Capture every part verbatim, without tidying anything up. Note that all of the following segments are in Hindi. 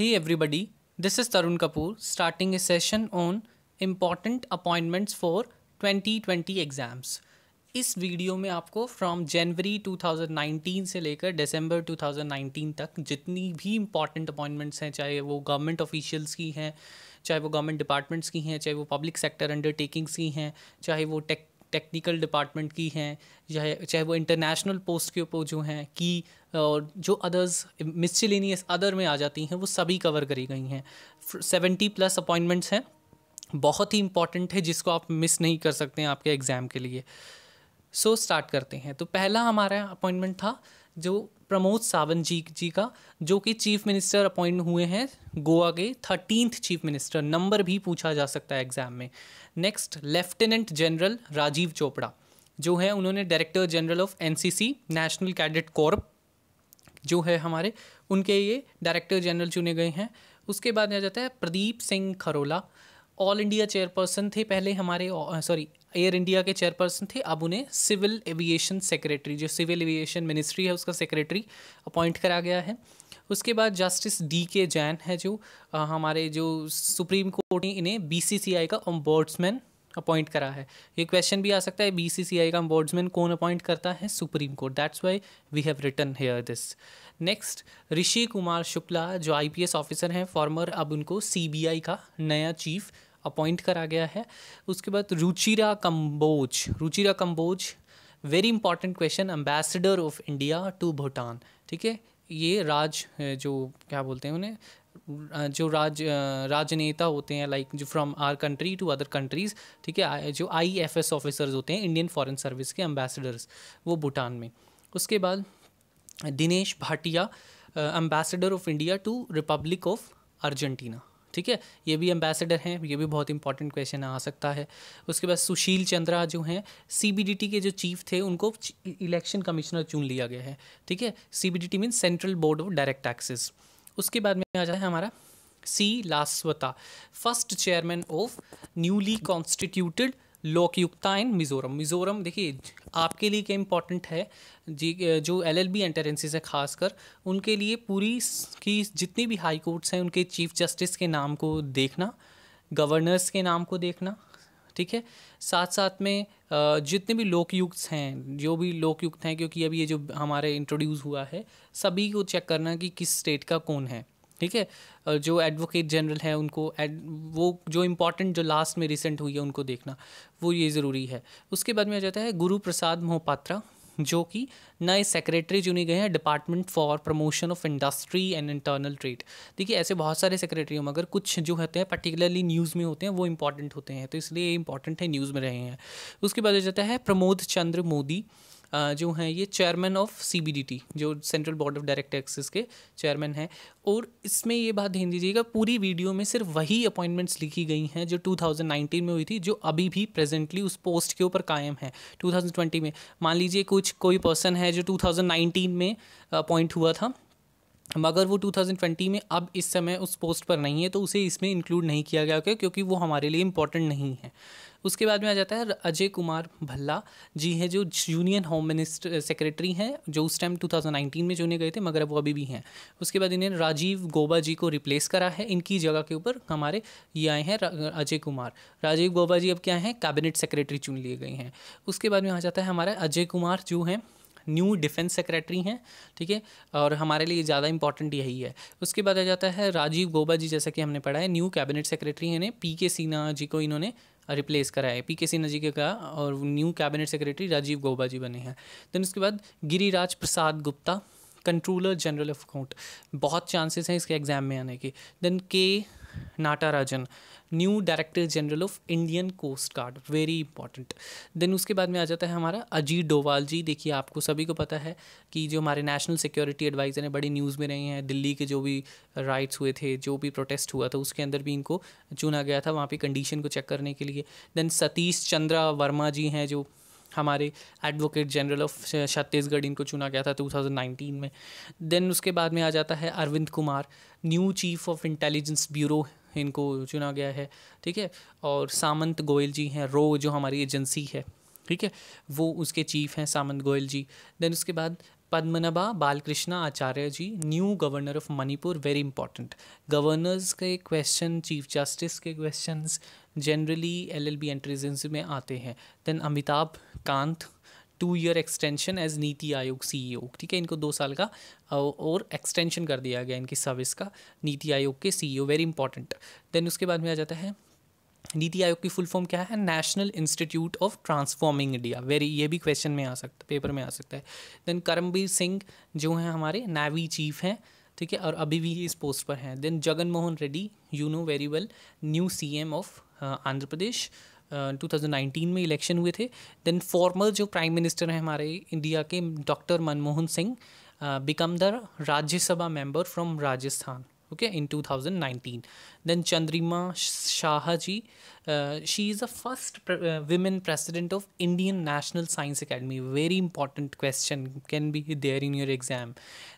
Hey everybody, this is Tarun Kapoor starting a session on important appointments for twenty twenty exams. इस वीडियो में आपको फ्रॉम जनवरी दो हज़ार उन्नीस से लेकर दिसंबर दो हज़ार उन्नीस तक जितनी भी इम्पॉर्टेंट अपॉइंटमेंट्स हैं, चाहे वो गवर्नमेंट ऑफिशियल्स की हैं, चाहे वो गवर्नमेंट डिपार्टमेंट्स की हैं, चाहे वो पब्लिक सेक्टर अंडरटेकिंग्स की हैं, चाहे वो टेक टेक्निकल डिपार्टमेंट की हैं, चाहे चाहे वो इंटरनेशनल पोस्ट के ऊपर जो हैं की और जो अदर्स मिसलेनियस अदर में आ जाती हैं, वो सभी कवर करी गई हैं. सेवेंटी प्लस अपॉइंटमेंट्स हैं, बहुत ही इंपॉर्टेंट है, जिसको आप मिस नहीं कर सकते हैं आपके एग्ज़ाम के लिए. सो so, स्टार्ट करते हैं. तो पहला हमारा अपॉइंटमेंट था जो प्रमोद सावंत जी जी का, जो कि चीफ मिनिस्टर अपॉइंट हुए हैं गोवा के थर्टीन्थ चीफ मिनिस्टर. नंबर भी पूछा जा सकता है एग्ज़ाम में. Next, lieutenant general Rajiv Chopra जो है, उन्होंने director general of NCC national cadet Corp जो है हमारे, उनके ये डायरेक्टर जनरल चुने गए हैं. उसके बाद आ जाता है Pradeep Singh Kharola, all India chairperson थे पहले हमारे, सॉरी एयर इंडिया के चेयरपर्सन थे, अब उन्हें सिविल एविएशन सेक्रेटरी, जो सिविल एविएशन मिनिस्ट्री है उसका सेक्रेटरी अपॉइंट करा गया है. उसके बाद जस्टिस डी के जैन है जो आ, हमारे जो सुप्रीम कोर्ट ने इन्हें बीसीसीआई का ऑम्बर्ड्समैन अपॉइंट करा है. ये क्वेश्चन भी आ सकता है, बीसीसीआई का ऑम्बर्ड्समैन कौन अपॉइंट करता है? Supreme court. That's why we have written here this. Next, Rishi Kumar Shukla जो आईपीएस ऑफिसर हैं फॉर्मर, अब उनको सीबीआई का नया चीफ अपॉइंट करा गया है. उसके बाद Ruchira Kamboj Ruchira Kamboj very important question, ambassador of India to Bhutan. ठीक है, ये राज जो क्या बोलते हैं उन्हें, जो राज राजनेता होते हैं, लाइक जो from our country to other countries. ठीक है, जो आईएफएस ऑफिसर्स होते हैं, इंडियन फॉरेन सर्विस के एम्बेसडर्स, वो भूटान में. उसके बाद Dinesh Bhatia, ambassador of India to Republic of Argentina. ठीक है, ये भी एम्बेसडर हैं, ये भी बहुत इंपॉर्टेंट क्वेश्चन आ सकता है. उसके बाद सुशील चंद्रा जो हैं सीबीडीटी के जो चीफ थे, उनको इलेक्शन कमिश्नर चुन लिया गया है. ठीक है, CBDT mean central board of direct taxes. उसके बाद में आ जाए हमारा C Lalsawta, first chairman of newly constituted Lokayukta in Mizoram. Mizoram देखिए आपके लिए क्या इम्पॉर्टेंट है जी, जो एलएलबी एंट्रेंसेस है खासकर उनके लिए, पूरी की जितनी भी हाई कोर्ट्स हैं उनके चीफ जस्टिस के नाम को देखना, गवर्नर्स के नाम को देखना. ठीक है, साथ साथ में जितने भी लोकयुक्त हैं, जो भी लोकयुक्त हैं, क्योंकि अभी ये जो हमारे इंट्रोड्यूस हुआ है, सभी को चेक करना कि किस स्टेट का कौन है. ठीक है, जो एडवोकेट जनरल है उनको एड, वो जो इम्पॉर्टेंट जो लास्ट में रिसेंट हुई है उनको देखना, वो ये ज़रूरी है. उसके बाद में आ जाता है गुरु प्रसाद मोहपात्रा जो कि नए सेक्रेटरी चुने गए हैं department for promotion of industry and internal trade. देखिए ऐसे बहुत सारे सेक्रेटरी हो, मगर कुछ जो होते हैं पर्टिकुलरली न्यूज़ में होते हैं वो इंपॉर्टेंट होते हैं, तो इसलिए ये इंपॉर्टेंट है, न्यूज़ में रहे हैं. उसके बाद आ जाता है प्रमोद चंद्र मोदी जो हैं, ये चेयरमैन ऑफ सीबीडीटी, जो central board of direct taxes के चेयरमैन हैं. और इसमें ये बात ध्यान दीजिएगा, पूरी वीडियो में सिर्फ वही अपॉइंटमेंट्स लिखी गई हैं जो दो हज़ार उन्नीस में हुई थी, जो अभी भी प्रेजेंटली उस पोस्ट के ऊपर कायम है दो हज़ार बीस में. मान लीजिए कुछ कोई पर्सन है जो दो हज़ार उन्नीस में अपॉइंट हुआ था, मगर वो दो हज़ार बीस में अब इस समय उस पोस्ट पर नहीं है, तो उसे इसमें इंक्लूड नहीं किया गया क्योंकि वो हमारे लिए इम्पोर्टेंट नहीं है. उसके बाद में आ जाता है अजय कुमार भल्ला जी हैं जो यूनियन होम मिनिस्टर सेक्रेटरी हैं, जो उस टाइम दो हज़ार उन्नीस में चुने गए थे मगर वो अभी भी हैं. उसके बाद इन्हें राजीव गौबा जी को रिप्लेस करा है, इनकी जगह के ऊपर हमारे ये आए हैं अजय कुमार. राजीव गौबा जी अब क्या हैं, कैबिनेट सेक्रेटरी चुन लिए गए हैं. उसके बाद में आ जाता है हमारा अजय कुमार जो हैं न्यू डिफेंस सेक्रेटरी हैं. ठीक है, और हमारे लिए ज़्यादा इंपॉर्टेंट यही है. उसके बाद आ जाता है राजीव गौबा जी, जैसा कि हमने पढ़ा है, न्यू कैबिनेट सेक्रेटरी हैं. इन्हें पी के सिन्हा जी को इन्होंने रिप्लेस करा है, पी के सिन्हा जी के का, और new cabinet secretary Rajiv Gauba ji बने हैं. देन उसके बाद Giriraj Prasad Gupta, controller general of account, बहुत चांसेस हैं इसके एग्जाम में आने के. Then K Natarajan, new director general of Indian coast guard, very important. Then उसके बाद में आ जाता है हमारा अजीत डोवाल जी. देखिए आपको सभी को पता है कि जो हमारे नेशनल सिक्योरिटी एडवाइज़र हैं, बड़ी न्यूज़ में रहे हैं. दिल्ली के जो भी राइट्स हुए थे, जो भी प्रोटेस्ट हुआ था, उसके अंदर भी इनको चुना गया था वहाँ पर कंडीशन को चेक करने के लिए. देन सतीश चंद्रा वर्मा जी हैं जो हमारे एडवोकेट जनरल ऑफ छत्तीसगढ़, इनको चुना गया था दो हज़ार उन्नीस में. देन उसके बाद में आ जाता है Arvind Kumar, new chief of intelligence bureau, इनको चुना गया है. ठीक है, और सामंत गोयल जी हैं, रो जो हमारी एजेंसी है, ठीक है, वो उसके चीफ हैं सामंत गोयल जी. देन उसके बाद Padmanabha Balakrishna Acharya ji, new governor of Manipur, very important. Governors के क्वेश्चन, चीफ जस्टिस के क्वेश्चंस जनरली एलएलबी एंट्रीज में आते हैं. Then Amitabh Kant, two year extension as NITI Aayog CEO. ठीक है, इनको दो साल का और एक्सटेंशन कर दिया गया इनकी सर्विस का, नीति आयोग के सीईओ, वेरी इंपॉर्टेंट. देन उसके बाद में आ जाता है, नीति आयोग की फुल फॉर्म क्या है? National institute of transforming India, very, ये भी क्वेश्चन में आ सकता है, पेपर में आ सकता है. देन करमवीर सिंह जो हैं हमारे नेवी चीफ हैं, ठीक है, और अभी भी इस पोस्ट पर हैं. Then Jaganmohan Reddy, you know very well, new CM of Andhra Pradesh, two thousand nineteen में इलेक्शन हुए थे. देन फॉर्मर जो प्राइम मिनिस्टर हैं हमारे इंडिया के, doctor Manmohan Singh, become the Rajya Sabha member from Rajasthan, okay, in two thousand nineteen. Then Chandrima Shah ji, she is the first women president of Indian national science academy, very important question, can be there in your exam.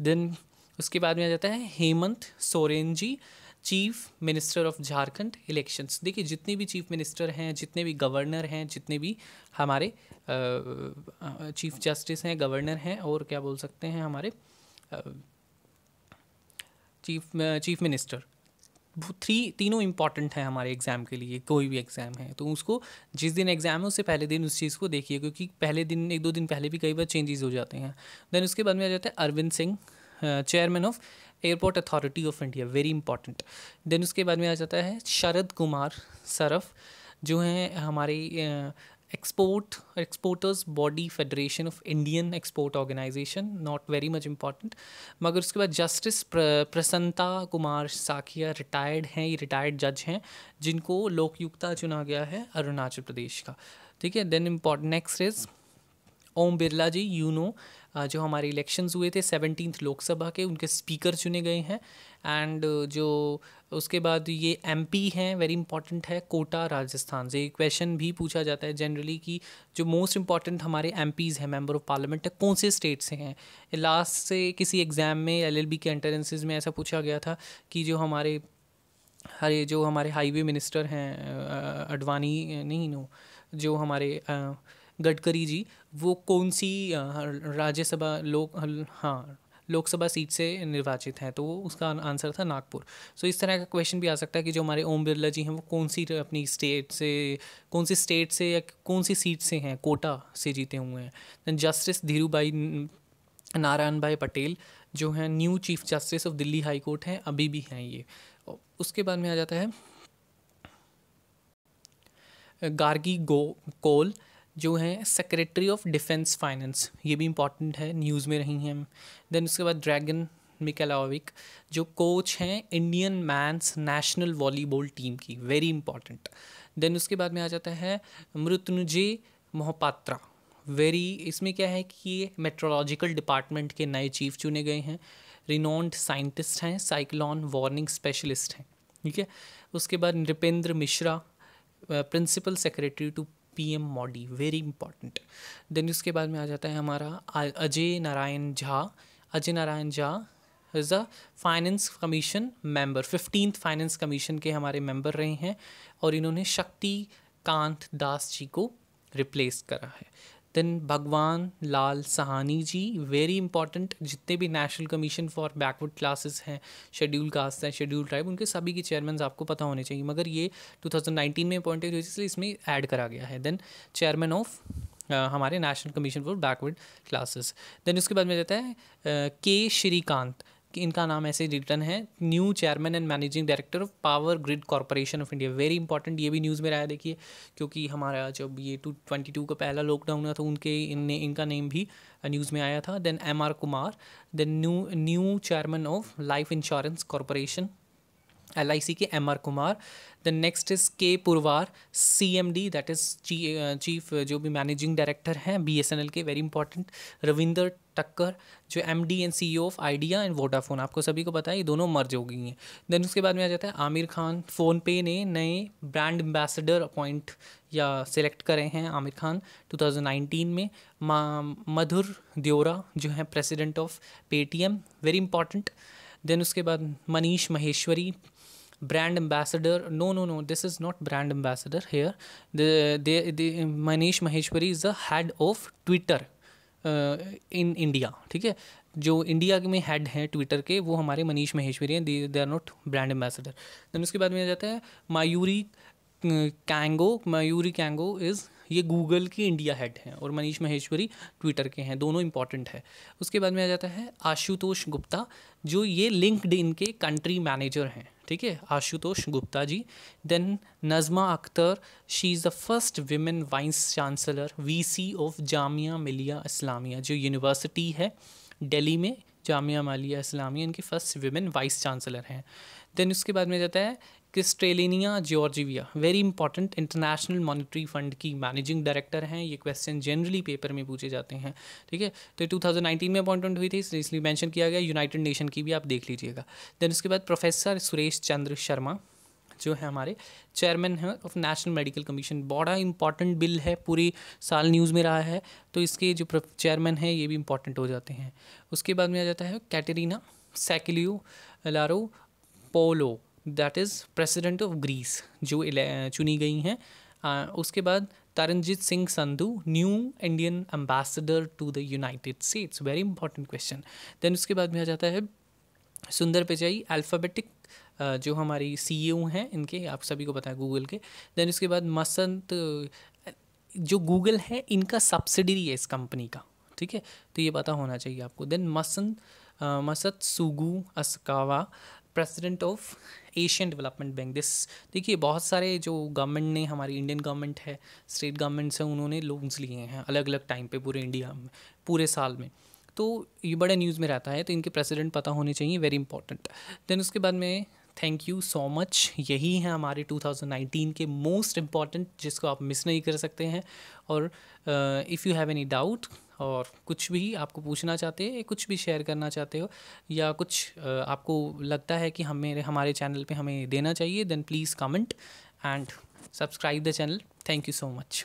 देन उसके बाद में आ जाता है Hemant Soren ji, chief minister of Jharkhand, elections. देखिए जितने भी चीफ मिनिस्टर हैं, जितने भी गवर्नर हैं, जितने भी हमारे चीफ जस्टिस हैं, गवर्नर हैं, और क्या बोल सकते हैं हमारे आ, चीफ चीफ मिनिस्टर, थ्री तीनों इंपॉर्टेंट हैं हमारे एग्ज़ाम के लिए. कोई भी एग्ज़ाम है तो उसको जिस दिन एग्ज़ाम है उससे पहले दिन उस चीज़ को देखिए, क्योंकि पहले दिन, एक दो दिन पहले भी कई बार चेंजेस हो जाते हैं. देन उसके बाद में आ जाता है Arvind Singh, chairman of airport authority of India, very important. Then उसके बाद में आ जाता है शरद कुमार सरफ, जो हैं हमारे export exporters body, federation of Indian export organisation, not very much important. मगर उसके बाद जस्टिस प्रसन्नता कुमार साखिया, रिटायर्ड हैं, ये रिटायर्ड जज हैं, जिनको लोकयुक्ता चुना गया है अरुणाचल प्रदेश का, ठीक है. Then important next is Om Birla ji, you know, जो हमारे इलेक्शंस हुए थे सेवनटीन्थ लोकसभा के, उनके स्पीकर चुने गए हैं. एंड जो उसके बाद ये एमपी हैं, वेरी इंपॉर्टेंट है, कोटा राजस्थान से. क्वेश्चन भी पूछा जाता है जनरली कि जो मोस्ट इंपॉर्टेंट हमारे एमपीज़ हैं, मेंबर ऑफ पार्लियामेंट है, कौन से स्टेट से हैं. लास्ट से किसी एग्ज़ाम में एलएलबी के एंट्रेंसेज में ऐसा पूछा गया था कि जो हमारे हरे जो हमारे हाईवे मिनिस्टर हैं, अडवाणी नहीं, नो, जो हमारे आ, गडकरी जी, वो कौन सी राज्यसभा लोक हाँ लोकसभा सीट से निर्वाचित हैं, तो उसका आंसर था नागपुर. सो इस तरह का क्वेश्चन भी आ सकता है कि जो हमारे ओम बिरला जी हैं वो कौन सी अपनी स्टेट से कौन सी स्टेट से या कौन सी सीट से हैं, कोटा से जीते हुए हैं. दैन जस्टिस धीरू भाई नारायण भाई पटेल, जो हैं new chief justice of Delhi high court हैं, अभी भी हैं ये. उसके बाद में आ जाता है गार्गी गो कोल, जो हैं सेक्रेटरी ऑफ डिफेंस फाइनेंस, ये भी इम्पॉर्टेंट है, न्यूज़ में रही हैं. देन उसके बाद ड्रैगन मिकेलाविक, जो कोच हैं Indian men's national volleyball team की, वेरी इंपॉर्टेंट. देन उसके बाद में आ जाता है मृत्युंजय मोहपात्रा, वेरी, इसमें क्या है कि ये मेट्रोलॉजिकल डिपार्टमेंट के नए चीफ चुने गए हैं, रिनोन्ड साइंटिस्ट हैं, साइक्लॉन वार्निंग स्पेशलिस्ट हैं, ठीक है. उसके बाद Nripendra Mishra, principal secretary to PM Modi, very important. Then उसके बाद में आ जाता है हमारा Ajay Narayan Jha, Ajay Narayan Jha is a finance commission member, fifteenth finance commission के हमारे मेंबर रहे हैं, और इन्होंने शक्ति कांत दास जी को रिप्लेस करा है. Then Bhagwan Lal Sahani ji, very important, जितने भी national commission for backward classes हैं, शेड्यूल कास्ट हैं, शेड्यूल ट्राइब, उनके सभी के चेयरमैन आपको पता होने चाहिए, मगर ये टू थाउजेंड नाइनटीन में अपॉइंटेड हुए इसलिए इसमें ऐड करा गया है. देन चेयरमैन ऑफ हमारे national commission for backward classes. Then उसके बाद में जाता है के श्रीकांत, इनका नाम ऐसे रिटर्न है, new chairman and managing director of power grid corporation of India, very important, ये भी न्यूज़ में आया, देखिए, क्योंकि हमारा जब ये टू ट्वेंटी टू का पहला लॉकडाउन हुआ तो उनके इनने इनका नेम भी न्यूज़ में आया था. Then M R Kumar, then new new chairman of life insurance corporation L I C K M R Kumar. Then next is K Purwar, C M D, that is chief जो भी मैनेजिंग डायरेक्टर हैं बी एस एन एल के, वेरी इंपॉर्टेंट. रविंदर टक्कर, जो M D and C E O of Idea and Vodafone, आपको सभी को पता है ये दोनों मर्ज हो गई हैं. देन उसके बाद में आ जाता है आमिर खान, फ़ोनपे ने नए ब्रांड एम्बेसडर अपॉइंट या सिलेक्ट करे हैं Aamir Khan two thousand nineteen में. मधुर देओरा जो हैं president of Paytm, very important. Then उसके बाद Manish Maheshwari, brand ambassador, no no no this is not brand ambassador here, Manish Maheshwari is the head of Twitter, in India, ठीक है, जो इंडिया में हेड हैं ट्विटर के वो हमारे मनीष महेश्वरी हैं, they are not brand ambassador. Then उसके बाद में आ जाता है मयूरी कैंगो, मयूरी कैंगो इज़ ये गूगल की इंडिया हेड हैं और मनीष महेश्वरी ट्विटर के हैं, दोनों इंपॉर्टेंट है। उसके बाद में आ जाता है आशुतोष गुप्ता, जो ये लिंक्डइन के कंट्री मैनेजर हैं, ठीक है, Ashutosh Gupta ji. Then Najma Akhtar, she is the first women vice chancellor VC of Jamia Millia Islamia, जो यूनिवर्सिटी है दिल्ली में, जामिया मिलिया इस्लामिया, इनकी फ़र्स्ट विमेन वाइस चांसलर हैं। देन उसके बाद में जाता है Kristalina Georgieva, very important, international monetary fund की मैनेजिंग डायरेक्टर हैं। ये क्वेश्चन जनरली पेपर में पूछे जाते हैं, ठीक है, तो दो हज़ार उन्नीस में अपॉइंटमेंट हुई थी इसलिए मेंशन किया गया, यूनाइटेड नेशन की भी आप देख लीजिएगा। देन उसके बाद प्रोफेसर सुरेश चंद्र शर्मा जो है हमारे चेयरमैन हैं ऑफ नेशनल मेडिकल कमीशन, बड़ा इंपॉर्टेंट बिल है, पूरी साल न्यूज़ में रहा है, तो इसके जो चेयरमैन हैं ये भी इंपॉर्टेंट हो जाते हैं। उसके बाद में आ जाता है Katerina Sakellaropoulou, that is president of Greece, जो चुनी गई हैं। uh, उसके बाद Taranjit Singh Sandhu, new Indian ambassador to the United States, very important question. Then उसके बाद में आ जाता है सुंदर पिचाई, अल्फ़ाबेटिक uh, जो हमारी सीईओ हैं, इनके आप सभी को पता है गूगल के। देन उसके बाद मसंत, जो गूगल है इनका सब्सिडरी है इस कंपनी का, ठीक है, तो ये पता होना चाहिए आपको। देन मसंत uh, Masatsugu Asakawa, president of Asian development bank. This देखिए बहुत सारे जो गवर्नमेंट ने, हमारी इंडियन गवर्नमेंट है, स्टेट गवर्नमेंट्स हैं, उन्होंने लोन्स लिए हैं अलग अलग टाइम पे पूरे इंडिया में, पूरे साल में, तो ये बड़ा न्यूज़ में रहता है, तो इनके प्रेसिडेंट पता होने चाहिए, वेरी इंपॉर्टेंट। देन उसके बाद में थैंक यू सो मच, यही हैं हमारे दो हज़ार उन्नीस के मोस्ट इम्पॉर्टेंट, जिसको आप मिस नहीं कर सकते हैं। और if you have any doubt और कुछ भी आपको पूछना चाहते हैं, कुछ भी शेयर करना चाहते हो, या कुछ uh, आपको लगता है कि हमें हमारे चैनल पे हमें देना चाहिए, then please comment and subscribe the channel. Thank you so much.